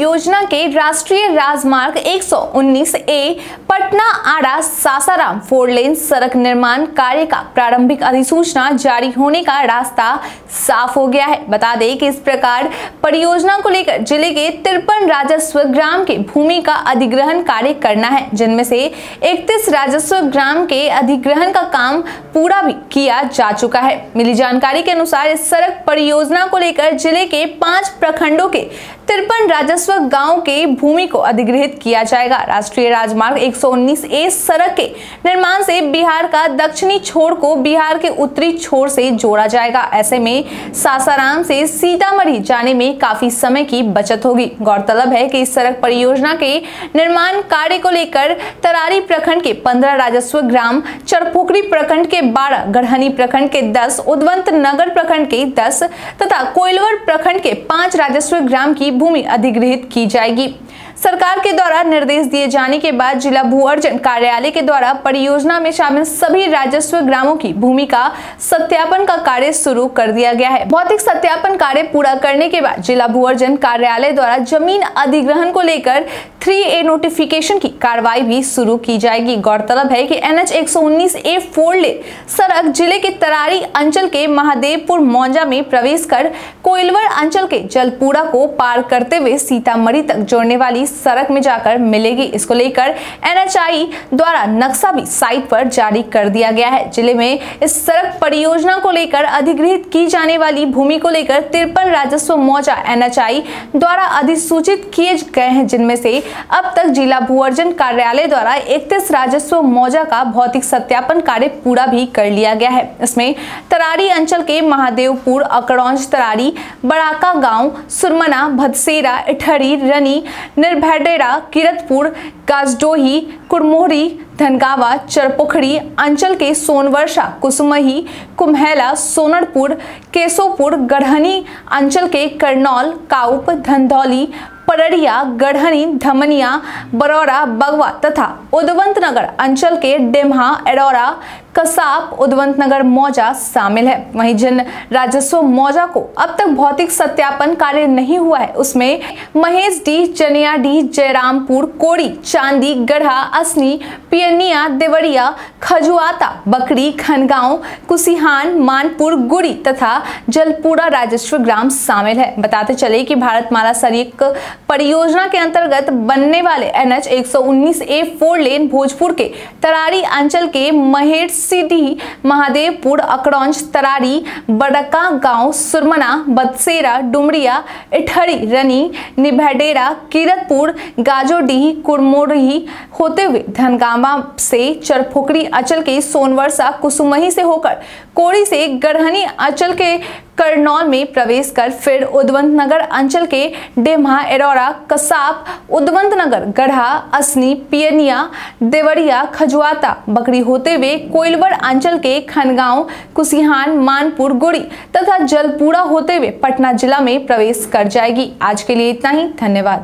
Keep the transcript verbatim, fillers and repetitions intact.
योजना के राष्ट्रीय राजमार्ग एक सौ उन्नीस A Patna Ara Sasaram four lane सड़क निर्माण कार्य का प्रारंभिक अधिसूचना जारी होने का रास्ता साफ हो गया है। बता दें कि इस प्रकार परियोजना को लेकर जिले के तिरपन राजस्व ग्राम के भूमि का अधिग्रहण कार्य करना है, जिनमें से इकतीस राजस्व ग्राम के अधिग्रहण का काम पूरा भी किया जा चुका है। मिली जानकारी के अनुसार इस सड़क परियोजना को लेकर जिले के पांच प्रखंडों के तिरपन राजस्व गांव के भूमि को अधिग्रहित किया जाएगा। राष्ट्रीय राजमार्ग एक सौ उन्नीस ए सड़क के निर्माण से बिहार का दक्षिणी छोर को बिहार के उत्तरी छोर से जोड़ा जाएगा। ऐसे में सासाराम से सीतामढ़ी जाने में काफी समय की बचत होगी। गौरतलब है कि इस सड़क परियोजना के निर्माण कार्य को लेकर तरारी प्रखंड के पंद्रह राजस्व ग्राम, चरपोखरी प्रखंड के बारह, गढ़हनी प्रखंड के दस, उद्वंत नगर प्रखंड के दस तथा कोइलवर प्रखंड के पांच राजस्व ग्राम की भूमि अधिग्रहित की जाएगी। सरकार के द्वारा निर्देश दिए जाने के बाद जिला भू अर्जन कार्यालय के द्वारा परियोजना में शामिल सभी राजस्व ग्रामों की भूमि का सत्यापन का कार्य शुरू कर दिया गया है। भौतिक सत्यापन कार्य पूरा करने के बाद जिला भू अर्जन कार्यालय द्वारा जमीन अधिग्रहण को लेकर थ्री ए नोटिफिकेशन की कार्रवाई भी शुरू की जाएगी। गौरतलब है कि एन एच एक सौ उन्नीस ए फोर लेन सड़क जिले के तरारी अंचल के महादेवपुर मौजा में प्रवेश कर कोइलवर अंचल के जलपुरा को पार करते हुए सीतामढ़ी तक जोड़ने वाली सड़क में जाकर मिलेगी। इसको लेकर एनएचआई द्वारा नक्शा भी साइट पर जारी कर दिया गया है। जिले में इस सड़क परियोजना को लेकर अधिग्रहित की जाने वाली भूमि को लेकर तिरपन राजस्व मौजा एनएचआई द्वारा अधिसूचित किए गए हैं, जिनमें से अब तक जिला भूअर्जन कार्यालय द्वारा इकतीस राजस्व मौजा का भौतिक सत्यापन कार्य पूरा भी कर लिया गया है। इसमें तरारी अंचल के महादेवपुर, अकरौज, तरारी, बड़ाका गाँव, सुरमना, भदसेरा, इठरी, रनी, निर्भरडेरा, किरतपुर, काजडोही, कुरमोहरी, धनगावा, चरपोखरी अंचल के सोनवर्षा, कुसुमही, कुम्हेला, सोनरपुर, केसोपुर, गढ़हनी अंचल के करनौल, काउप, धंधौली, परड़िया, गढ़हनी, धमनिया, बरौरा, बगवा तथा उद्वंत नगर अंचल के डेमहा, एडौरा, कसाप, उद्वंत नगर मौजा शामिल है। वहीं जिन राजस्व मौजा को अब तक भौतिक सत्यापन कार्य नहीं हुआ है, उसमें महेश डी, चनिया डी, जयरामपुर, कोड़ी, चांदी, गढ़ा, असनी, पियनिया, देवरिया, खजुआता, बकरी, खनगांव, कुसिहान, मानपुर, गुड़ी तथा जलपुरा राजस्व ग्राम शामिल है। बताते चले कि भारतमाला सड़क परियोजना के अंतर्गत बनने वाले एन एच एक सौ उन्नीस ए फोर लेन भोजपुर के तरारी अंचल के महेश सिटी, महादेवपुर, अकरौज, तरारी, बड़का गांव, सुरमना, बदसेरा, डुमरिया, इठरी, रनी, निभरडेरा, किरतपुर, गाजोडीह, कुरमोरही होते हुए धनगामा से चरपोखरी अंचल के सोनवर्षा, कुसुमही से होकर कोड़ी से गढ़हनी अंचल के करनौल में प्रवेश कर फिर उद्वंत नगर अंचल के डेमहा, एडौरा, कसाप, उद्वंत नगर, गढ़ा, असनी, पियनिया, देवरिया, खजुआता, बकरी होते हुए कोइलवर अंचल के खनगांव, कुसिहान, मानपुर, गुड़ी तथा जलपुरा होते हुए पटना जिला में प्रवेश कर जाएगी। आज के लिए इतना ही, धन्यवाद।